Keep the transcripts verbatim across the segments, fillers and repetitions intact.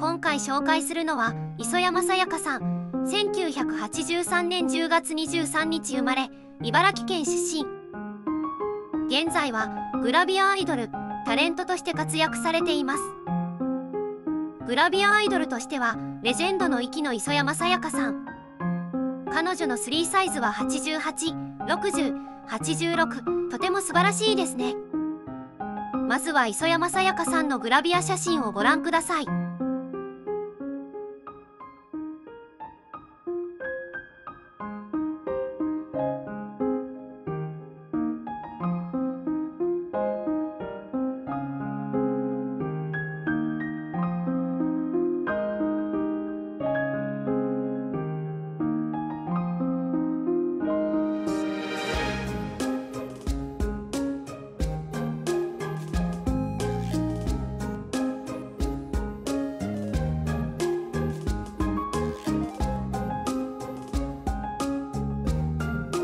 今回紹介するのは磯山さやかさん。せんきゅうひゃくはちじゅうさんねんじゅうがつにじゅうさんにち生まれ、茨城県出身。現在はグラビアアイドル、タレントとして活躍されています。グラビアアイドルとしてはレジェンドの域の磯山さやかさん。彼女のスリーサイズははちじゅうはち、ろくじゅう、はちじゅうろく、とても素晴らしいですね。まずは磯山さやかさんのグラビア写真をご覧ください。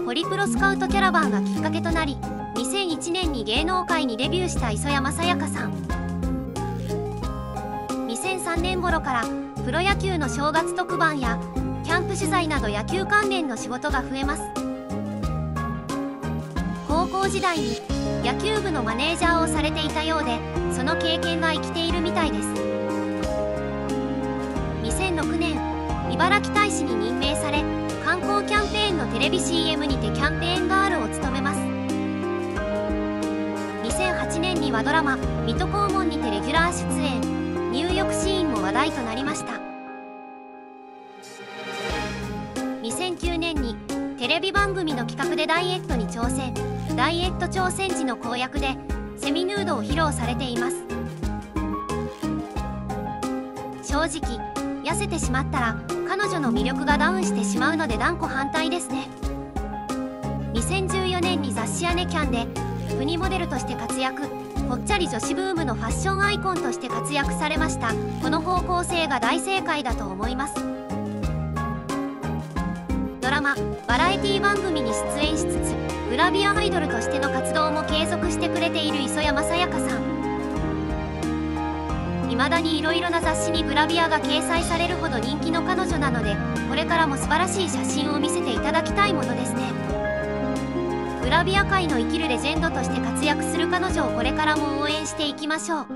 ホリプロスカウトキャラバンがきっかけとなり、にせんいちねんに芸能界にデビューした磯山さやかさん。にせんさんねん頃からプロ野球の正月特番やキャンプ取材など野球関連の仕事が増えます。高校時代に野球部のマネージャーをされていたようで、その経験が生きているみたいです。にせんろくねん、茨城大使に任命され、観光キャンペーンのテレビ シーエム にてキャンペーンガールを務めます。にせんはちねんにはドラマ「水戸黄門」にてレギュラー出演、入浴シーンも話題となりました。にせんきゅうねんにテレビ番組の企画でダイエットに挑戦。ダイエット挑戦時の公約でセミヌードを披露されています。正直痩せてしまったら彼女の魅力がダウンしてしまうので断固反対ですね。にせんじゅうよねんに雑誌「アネキャン」でプニモデルとして活躍。ぽっちゃり女子ブームのファッションアイコンとして活躍されました。この方向性が大正解だと思います。ドラマ、バラエティ番組に出演しつつ、グラビアアイドルとしての活動も継続してくれている磯山さやかさん。未だにいろいろな雑誌にグラビアが掲載されるほど人気の彼女なので、これからも素晴らしい写真を見せていただきたいものですね。グラビア界の生きるレジェンドとして活躍する彼女をこれからも応援していきましょう。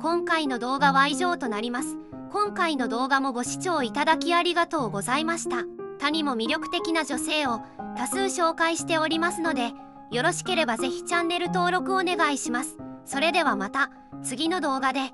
今回の動画は以上となります。今回の動画もご視聴いただきありがとうございました。他にも魅力的な女性を多数紹介しておりますので、よろしければぜひチャンネル登録お願いします。それではまた次の動画で。